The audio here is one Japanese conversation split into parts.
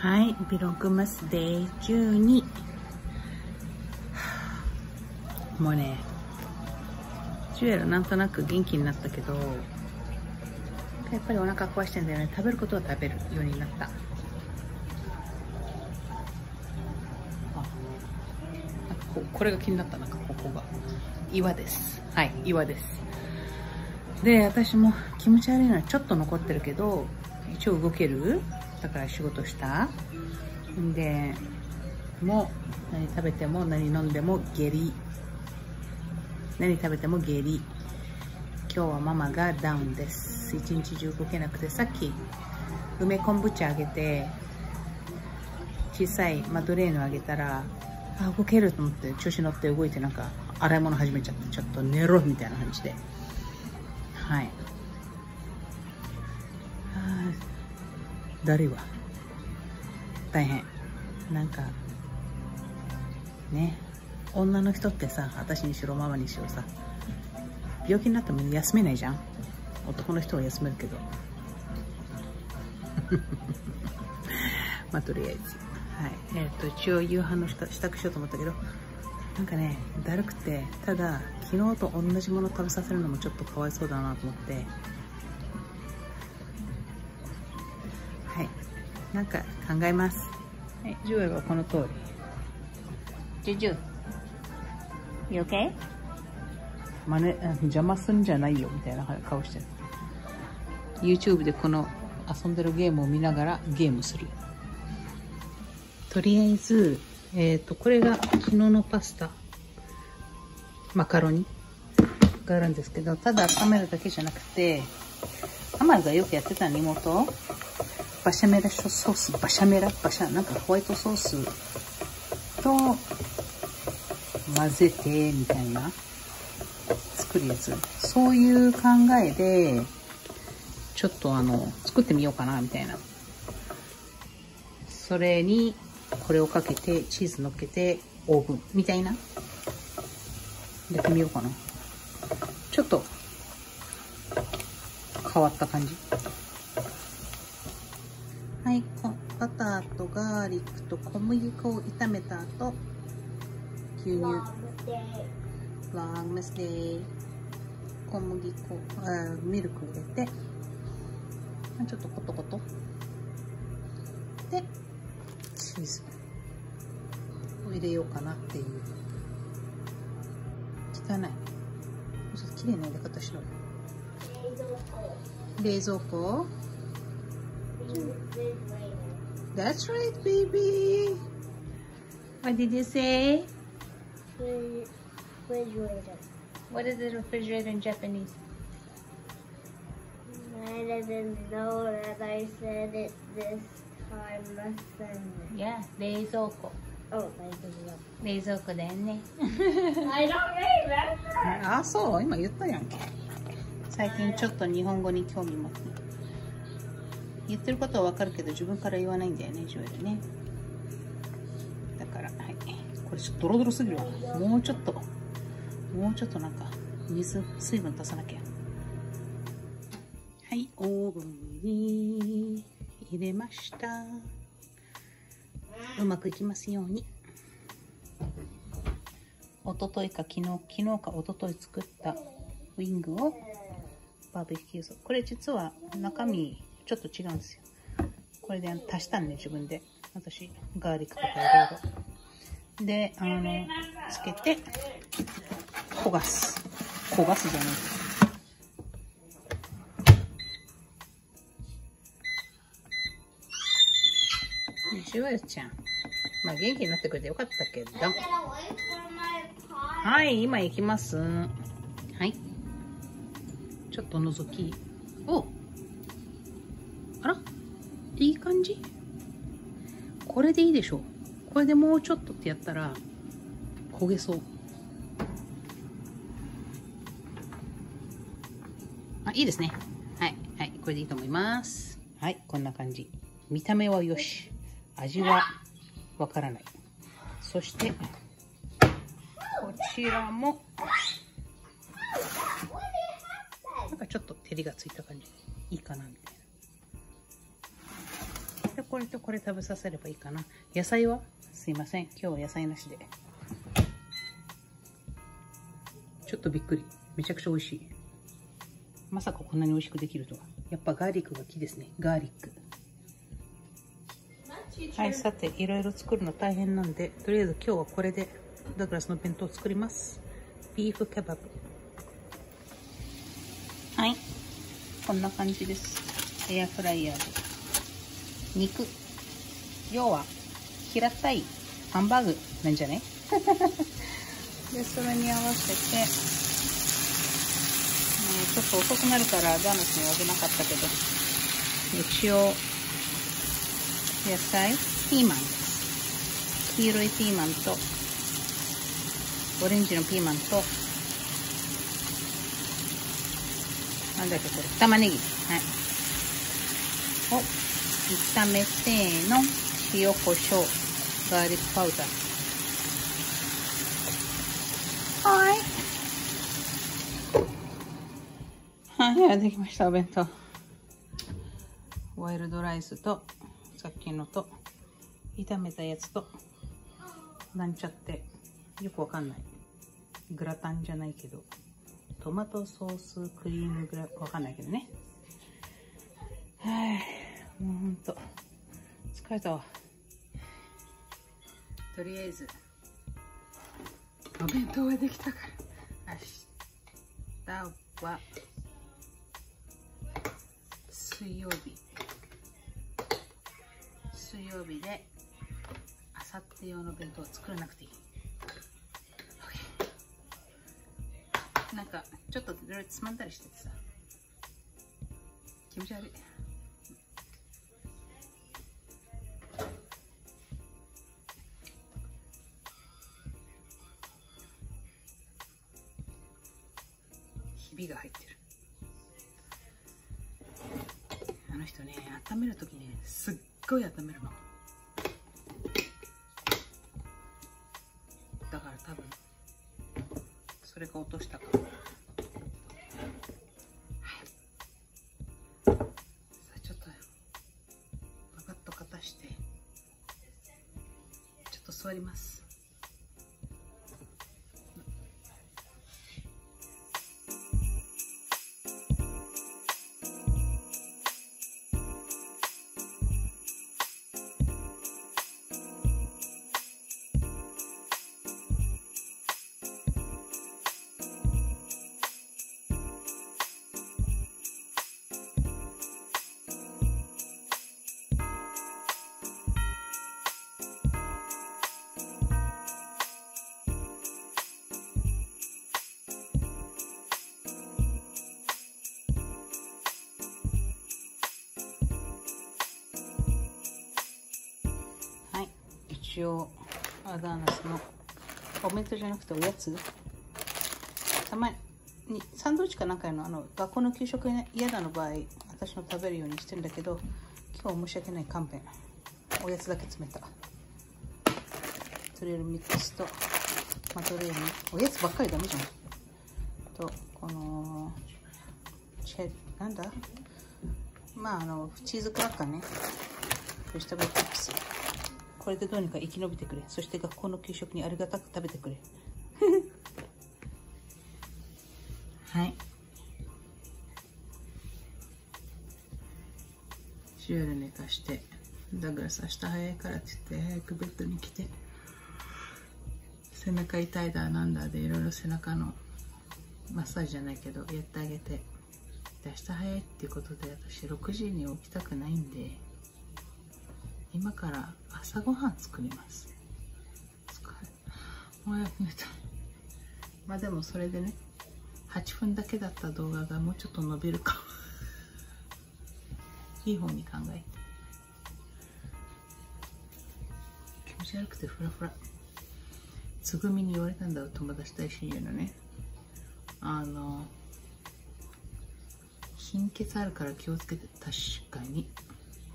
はい、ビログマスデー12。もうね、ジュエルなんとなく元気になったけど、やっぱりお腹壊してんだよね。食べることは食べるようになった。これが気になった。なんかここが岩です。はい、岩です。で、私も気持ち悪いのはちょっと残ってるけど一応動ける。だから仕事したで、もう何食べても何飲んでも下痢、何食べても下痢。今日はママがダウンです。一日中動けなくて、さっき梅昆布茶あげて小さいマドレーヌあげたら、あ、動けると思って調子乗って動いて、なんか洗い物始めちゃって、ちょっと寝ろみたいな感じで。はい、だるいわ、大変。なんかね、女の人ってさ、私にしろママにしろさ、病気になっても休めないじゃん。男の人は休めるけどまあとりあえず、はい、一応夕飯の支度しようと思ったけど、なんかねだるくて、ただ昨日と同じもの食べさせるのもちょっとかわいそうだなと思って、はい、なんか考えます。はい、ジュエルはこの通り。ジュジュ You okay? まね、邪魔すんじゃないよみたいな顔してる。 YouTube でこの遊んでるゲームを見ながらゲームする。とりあえず、これが昨日のパスタ、マカロニがあるんですけど、ただ温めるだけじゃなくて、アマルがよくやってた煮元、バシャメラソース、バシャメラ、バシャ、なんかホワイトソースと混ぜて、みたいな、作るやつ。そういう考えで、ちょっと作ってみようかな、みたいな。それに、これをかけてチーズのっけてオーブンみたいなやってみようかな。ちょっと変わった感じ。はい、バターとガーリックと小麦粉を炒めた後、牛乳、ラーメスデー、小麦粉、ミルク入れて、ちょっとコトコトでチーズを入れようかなっていう。汚い。もうちょっと綺麗な入れ方しろよ。冷蔵庫。That's right, baby. What did you say? Refrigerator. What is a refrigerator in Japanese? I didn't know that I said it this.いや、冷蔵庫。冷蔵庫だよね。あ、そう、今言ったやんけ。最近ちょっと日本語に興味持って、言ってることはわかるけど自分から言わないんだよね、ジュエルね。だから、はい、これちょっとドロドロすぎるわ。もうちょっとなんか水分足さなきゃ。はい、オーブンに入れました。うまくいきますように。おとといか昨日かおととい作ったウィングをバーベキューソース、これ実は中身ちょっと違うんですよ。これで足したんね、自分で。私ガーリックとかいろいろでつけて焦がすじゃないですか。ジュエルちゃん、まあ元気になってくれてよかったけど。はい、今行きます。はい、ちょっと覗き。お、あら、いい感じ。これでいいでしょう。これでもうちょっとってやったら焦げそう。あ、いいですね。はいはい、これでいいと思います。はい、こんな感じ。見た目はよし、味はわからない。そしてこちらもなんかちょっと照りがついた感じ、いいかなみたいな。でこれとこれ食べさせればいいかな。野菜はすいません、今日は野菜なしで。ちょっとびっくり、めちゃくちゃ美味しい。まさかこんなに美味しくできるとは。やっぱガーリックが木ですね、ガーリック。はい、さていろいろ作るの大変なんで、とりあえず今日はこれでダグラスの弁当を作ります。ビーフケバブ。はい、こんな感じです。エアフライヤーで肉、要は平たいハンバーグなんじゃねでそれに合わせて、ちょっと遅くなるからジャムスにはあげなかったけど、一応野菜、ピーマン、黄色いピーマンとオレンジのピーマンと、なんだっけこれ、玉ねぎ、はい、を炒めての塩コショウ、ガーリックパウダー。はい、できましたお弁当。ワイルドライスとさっきのと炒めたやつとなんちゃって、よくわかんないグラタンじゃないけどトマトソースクリームグラタン、わかんないけどね。はい、もうほんと疲れたわ。とりあえずお弁当はできたから、明日は水曜日で、あさって用の弁当を作らなくていい。OK。なんかちょっといろいろつまんだりしててさ、気持ち悪い。ひびが入ってる。あの人ね、温めるときね、すっごい温めるの。だから多分それが落としたから。はい、さあちょっとパパッと片して、ちょっと座ります。一応アダーナスのお弁当じゃなくておやつ、たまにサンドイッチかなんかの、学校の給食嫌だの場合私の食べるようにしてるんだけど、今日申し訳ない勘弁、おやつだけ詰めた。トレールミックスとマドレーヌ、おやつばっかりダメじゃん。とこのなんだ、まあチーズクラッカーね、ベジタブルチップス、これでどうにか生き延びてくれ。そして学校の給食にありがたく食べてくれはい、シュール寝かして、ダグラス明日早いからって言って早くベッドに来て、背中痛いだなんだでいろいろ背中のマッサージじゃないけどやってあげて、で明日早いっていうことで私6時に起きたくないんで、今から朝ごはん作ります。もうやめた。まあでもそれでね、8分だけだった動画がもうちょっと伸びるかもいい方に考えて。気持ち悪くてフラフラ。つぐみに言われたんだよ、友達大親友のね。貧血あるから気をつけて、確かに。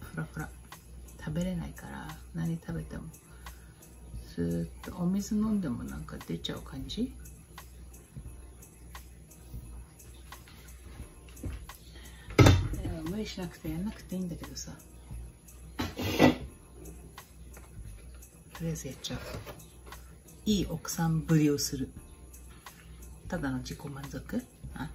フラフラ。食べれないから何食べてもずーっとお水飲んでもなんか出ちゃう感じ。無理しなくてやんなくていいんだけどさ、とりあえずやっちゃう。いい奥さんぶりをする。ただの自己満足。あ、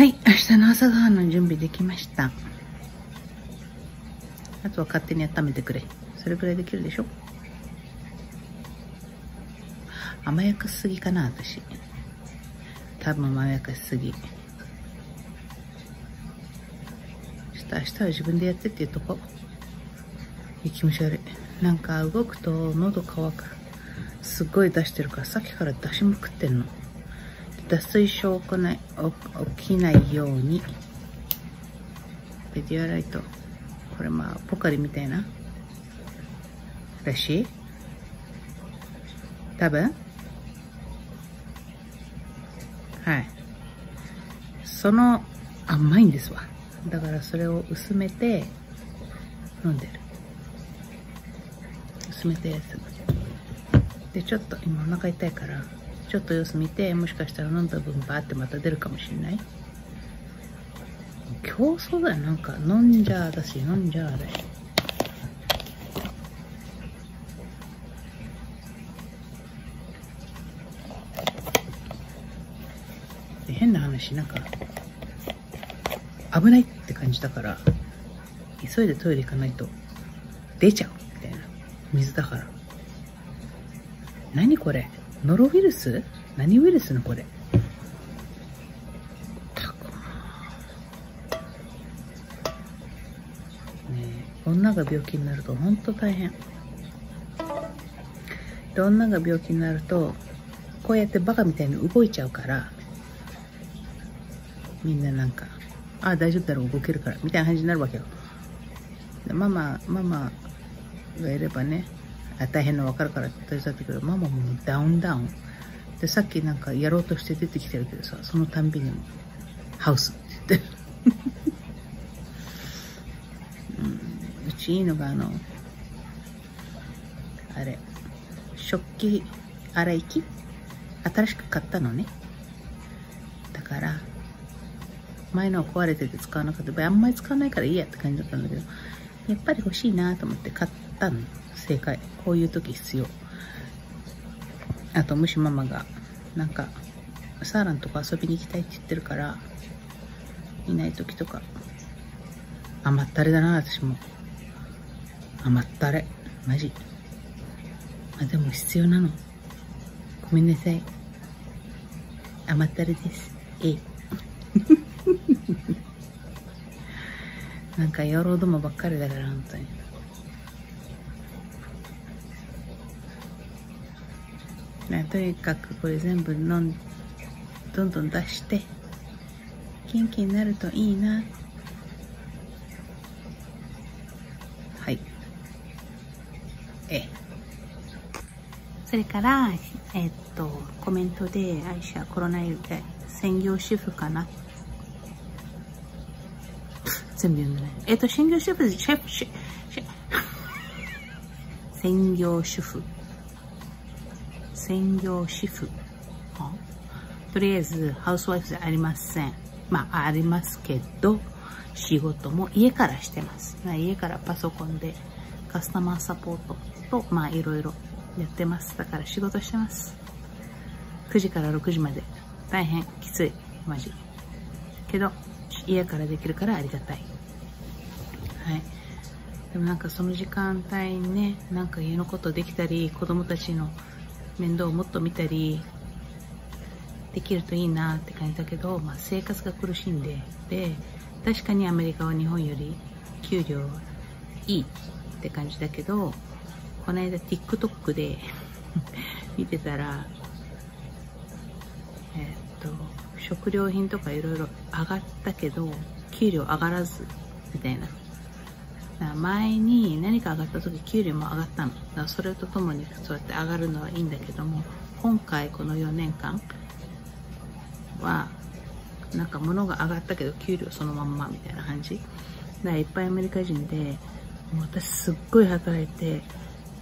はい、明日の朝ごはんの準備できました。あとは勝手に温めてくれ。それくらいできるでしょ。甘やかしすぎかな、私。多分甘やかしすぎ。ちょっと明日は自分でやってっていうとこ。気持ち悪い。なんか動くと喉乾く。すっごい出してるから、さっきから出しまくってんの。脱水症を起きないようにペディアライト、これまあポカリみたいならしい、多分。はい、その甘いんですわ。だからそれを薄めて飲んでる。薄めたやつで、ちょっと今お腹痛いからちょっと様子見て、もしかしたら飲んだ分バーってまた出るかもしれない。競争だよ。なんか飲んじゃあだし、飲んじゃあだし。で、変な話、なんか危ないって感じだから、急いでトイレ行かないと出ちゃうみたいな。水だから。何これ、ノロウイルス？何ウイルスのこれ。たこねえ、女が病気になると本当大変。で、女が病気になるとこうやってバカみたいに動いちゃうから、みんななんか「ああ大丈夫だろう、動けるから」みたいな感じになるわけよ。で、ママがいればね、大変なの分かるから手伝ってくれる。ママもダウンダウンで、さっきなんかやろうとして出てきてるけどさ、そのたんびにもハウスって言ってうちいいのがあれ、食器洗い機新しく買ったのね。だから前のは壊れてて使わなかった。あんまり使わないからいいやって感じだったんだけど、やっぱり欲しいなと思って買ったの。正解。こういう時必要。あと、もしママがなんかサーランとか遊びに行きたいって言ってるから、いない時とか甘ったれだな。私も甘ったれマジ。まあ、でも必要なの。ごめんなさい、甘ったれです。ええなんか野郎どもばっかりだから、本当に。とにかくこれ全部どんどん出して元気になるといいな。はい。それからコメントで「愛車コロナ禍で専業主婦かな」全部読んでない。専業主婦専業主婦、とりあえずハウスワイフじゃありません。まあありますけど、仕事も家からしてます。家からパソコンでカスタマーサポートといろいろやってます。だから仕事してます。9時から6時まで大変きつい、マジけど家からできるからありがたい。でもなんかその時間帯にね、なんか家のことできたり、子供たちの面倒をもっと見たりできるといいなって感じだけど、生活が苦しんで、確かにアメリカは日本より給料いいって感じだけど、この間 TikTok で見てたら、食料品とかいろいろ上がったけど給料上がらずみたいな。前に何か上がった時給料も上がったの。だからそれとともにそうやって上がるのはいいんだけども、今回この4年間はなんか物が上がったけど給料そのまんまみたいな感じ。だからいっぱいアメリカ人で、もう私すっごい働いて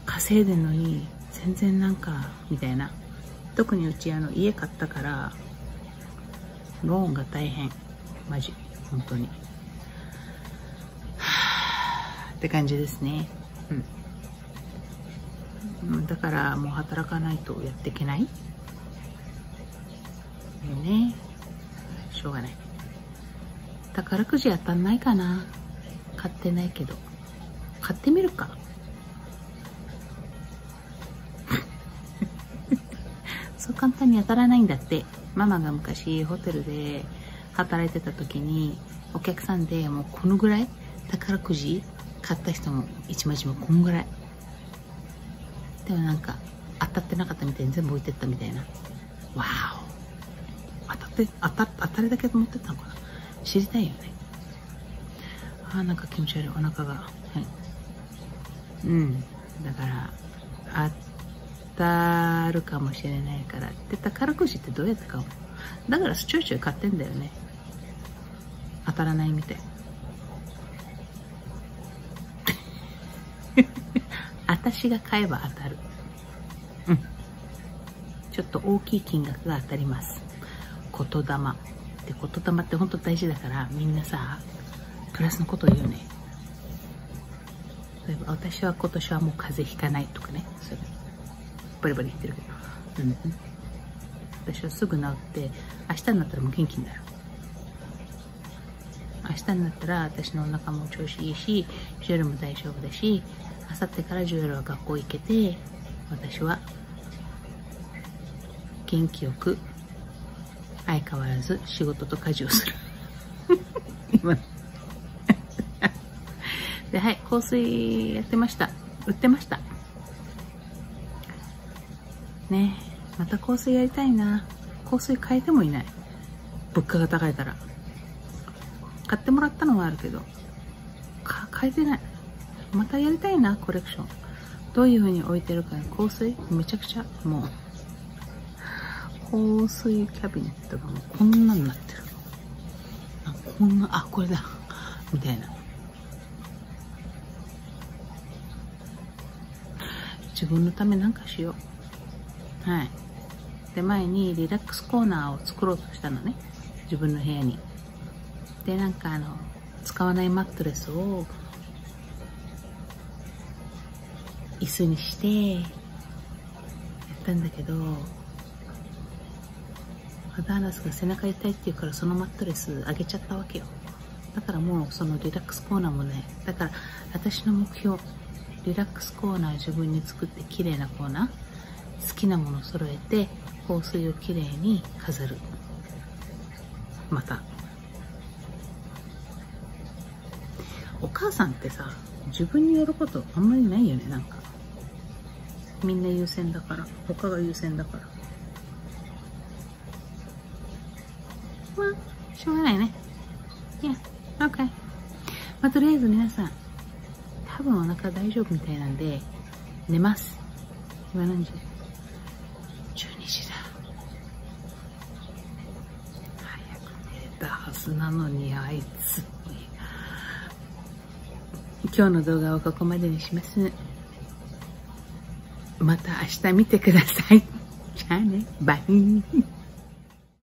稼いでるのに全然なんかみたいな。特にうち家買ったからローンが大変、マジ本当にって感じですね。だからもう働かないとやっていけないよね。しょうがない。宝くじ当たんないかな。買ってないけど買ってみるか。そう簡単に当たらないんだって。ママが昔ホテルで働いてた時にお客さんでもうこのぐらい宝くじ買った人も1枚1枚こんぐらいでもなんか当たってなかったみたいに全部置いてったみたいな。わお、当たりだけ持ってったのかな。知りたいよね。なんか気持ち悪い、お腹が、だから当たるかもしれないからって宝くじってどうやって買うの？だからちょいちょい買ってんだよね。当たらないみたい。私が買えば当たる。ちょっと大きい金額が当たります。言霊で、言霊って本当大事だから、みんなさプラスのことを言うね。例えば私は今年はもう風邪ひかないとかね、それバリバリ言ってるけど、私はすぐ治って明日になったらもう元気になる。明日になったら私のお腹も調子いいし、夜も大丈夫だし、明後日から夜は学校行けて、私は元気よく相変わらず仕事と家事をする。で、香水やってました。売ってましたね。また香水やりたいな。香水買えてもいない。物価が高いから。買ってもらったのはあるけど買えてない。またやりたいな、コレクション。どういう風に置いてるか。香水めちゃくちゃ、もう香水キャビネットがもうこんなになってる。こんな、これだみたいな。自分のためなんかしよう。で、前にリラックスコーナーを作ろうとしたのね、自分の部屋に。で、なんか使わないマットレスを椅子にしてやったんだけど、アダーナスが背中痛いって言うからそのマットレスあげちゃったわけよ。だからもうそのリラックスコーナーもね。だから私の目標、リラックスコーナー自分に作って綺麗なコーナー、好きなもの揃えて香水を綺麗に飾る。またお母さんってさ、自分にやることあんまりないよね。なんかみんな優先だから、他が優先だから、しょうがないね。いや、OK。とりあえず皆さん、多分お腹大丈夫みたいなんで寝ます。今何時？12時だ。早く寝たはずなのに、あいつ。今日の動画はここまでにします。また明日見てください。じゃあね、バイ。